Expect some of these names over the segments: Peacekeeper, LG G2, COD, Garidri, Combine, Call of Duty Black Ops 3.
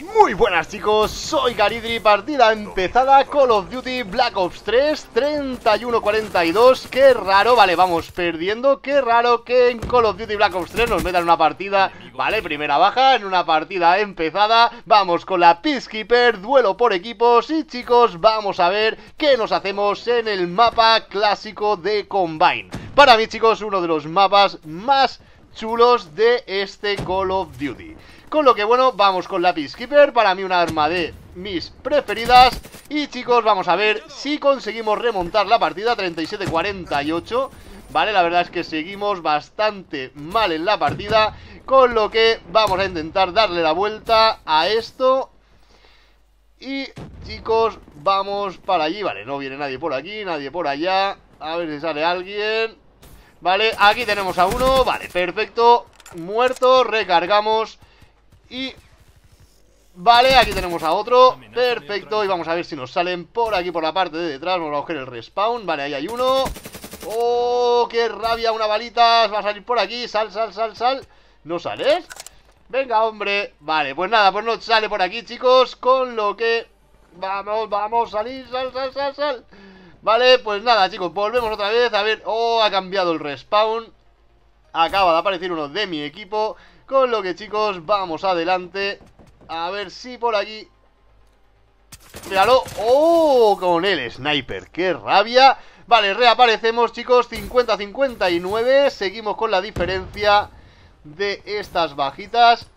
Muy buenas chicos, soy Garidri, partida empezada, Call of Duty Black Ops 3, 31-42, qué raro, vale, vamos perdiendo, qué raro que en Call of Duty Black Ops 3 nos metan una partida, vale, primera baja en una partida empezada, vamos con la Peacekeeper, duelo por equipos y chicos, vamos a ver qué nos hacemos en el mapa clásico de Combine. Para mí chicos, uno de los mapas más chulos de este Call of Duty. Con lo que bueno, vamos con la Peacekeeper, para mí una arma de mis preferidas. Y chicos, vamos a ver si conseguimos remontar la partida, 37-48. Vale, la verdad es que seguimos bastante mal en la partida, con lo que vamos a intentar darle la vuelta a esto. Y chicos, vamos para allí, vale, no viene nadie por aquí, nadie por allá. A ver si sale alguien. Vale, aquí tenemos a uno, vale, perfecto, muerto, recargamos. Y vale, aquí tenemos a otro, perfecto, y vamos a ver si nos salen por aquí, por la parte de detrás. Vamos a coger el respawn, vale, ahí hay uno. ¡Oh, qué rabia! Una balita, va a salir por aquí, sal, sal, sal, sal. ¿No sales? Venga, hombre, vale, pues nada, pues no sale por aquí, chicos. Con lo que, vamos, vamos, salir, sal, sal, sal, sal. Vale, pues nada, chicos, volvemos otra vez, a ver, oh, ha cambiado el respawn. Acaba de aparecer uno de mi equipo. Con lo que chicos, vamos adelante. A ver si por aquí. Míralo. ¡Oh! Con el sniper. ¡Qué rabia! Vale, reaparecemos chicos. 50-59. Seguimos con la diferencia de estas bajitas.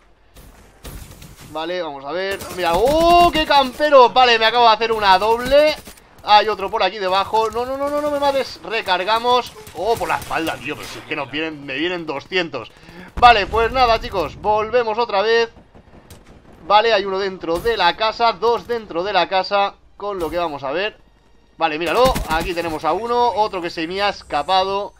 Vale, vamos a ver. Mira, ¡oh! ¡Qué campero! Vale, me acabo de hacer una doble. Hay otro por aquí debajo. No, no, no, no, no me mates. Recargamos. Oh, por la espalda, tío. Pero si es que nos vienen, me vienen 200. Vale, pues nada, chicos. Volvemos otra vez. Vale, hay uno dentro de la casa. Dos dentro de la casa. Con lo que vamos a ver. Vale, míralo. Aquí tenemos a uno. Otro que se me ha escapado.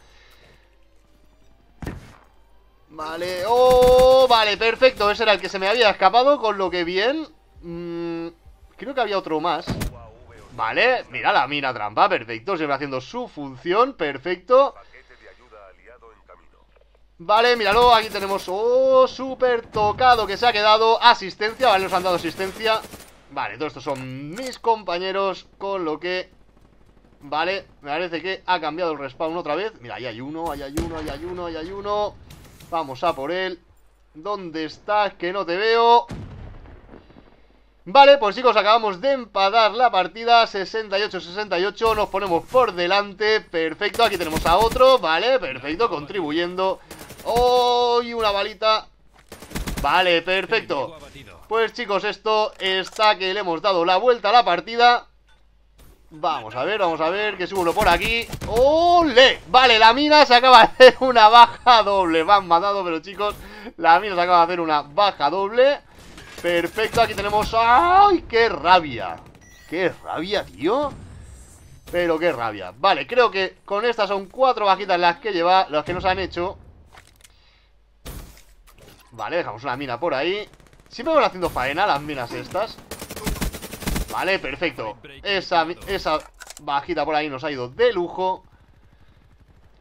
Vale. Oh, vale, perfecto. Ese era el que se me había escapado. Con lo que bien. Creo que había otro más. Vale, mira la mina trampa, perfecto, siempre haciendo su función, perfecto. Vale, míralo, aquí tenemos, oh, súper tocado que se ha quedado, asistencia, vale, nos han dado asistencia. Vale, todos estos son mis compañeros, con lo que, vale, me parece que ha cambiado el respawn otra vez. Mira, ahí hay uno, ahí hay uno, ahí hay uno, ahí hay uno. Vamos a por él. ¿Dónde estás? Que no te veo. Vale, pues chicos, acabamos de empatar la partida, 68-68, nos ponemos por delante, perfecto, aquí tenemos a otro, vale, perfecto, contribuyendo. ¡Oh! Y una balita. Vale, perfecto. Pues chicos, esto está que le hemos dado la vuelta a la partida. Vamos a ver, que subo uno por aquí. ¡Ole! Vale, la mina se acaba de hacer una baja doble, me han matado, pero chicos, la mina se acaba de hacer una baja doble. Perfecto, aquí tenemos... ¡Ay, qué rabia! ¡Qué rabia, tío! Pero qué rabia. Vale, creo que con estas son 4 bajitas las que lleva, las que nos han hecho. Vale, dejamos una mina por ahí. Siempre van haciendo faena las minas estas. Vale, perfecto. Esa bajita por ahí nos ha ido de lujo.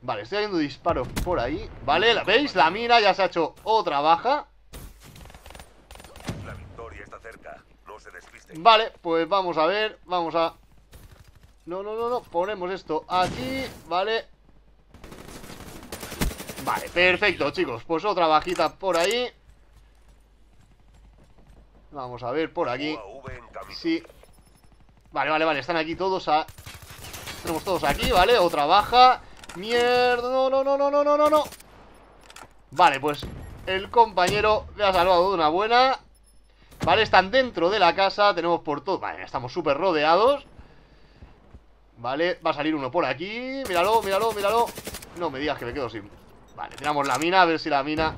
Vale, estoy haciendo disparos por ahí. Vale, ¿veis? La mina ya se ha hecho otra baja. Vale, pues vamos a ver, vamos a... No, no, no, no, ponemos esto aquí, vale. Vale, perfecto, chicos, pues otra bajita por ahí. Vamos a ver por aquí. Sí. Vale, vale, vale, están aquí todos a... Tenemos todos aquí, vale, otra baja. Mierda, no, no, no, no, no, no, no. Vale, pues el compañero le ha salvado de una buena. Vale, están dentro de la casa, tenemos por todo. Vale, estamos súper rodeados. Vale, va a salir uno por aquí. Míralo, míralo, míralo. No me digas que me quedo sin... Vale, tiramos la mina, a ver si la mina...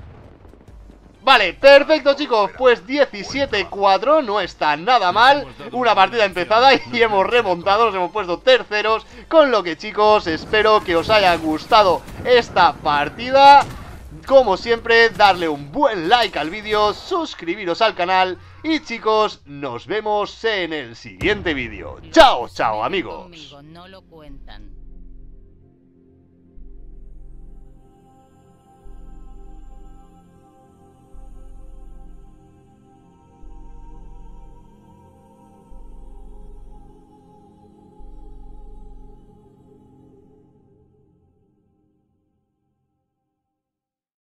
Vale, perfecto chicos, pues 17-4, no está nada mal. Una partida empezada y hemos remontado, nos hemos puesto terceros. Con lo que chicos, espero que os haya gustado esta partida. Como siempre, darle un buen like al vídeo, suscribiros al canal y chicos, nos vemos en el siguiente vídeo. ¡Chao, chao amigos!